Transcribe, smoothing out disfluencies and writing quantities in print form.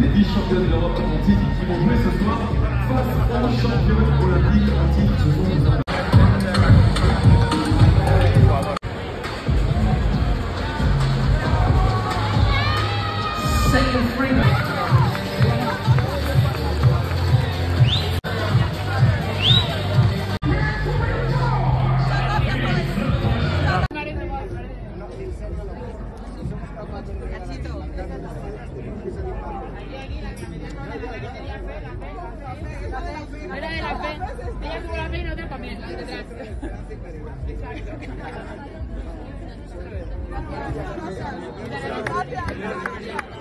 les 10 championnats d'Europe en titre qui vont jouer ce soir face aux champions olympiques en titre ce soir. Second free. Gracias.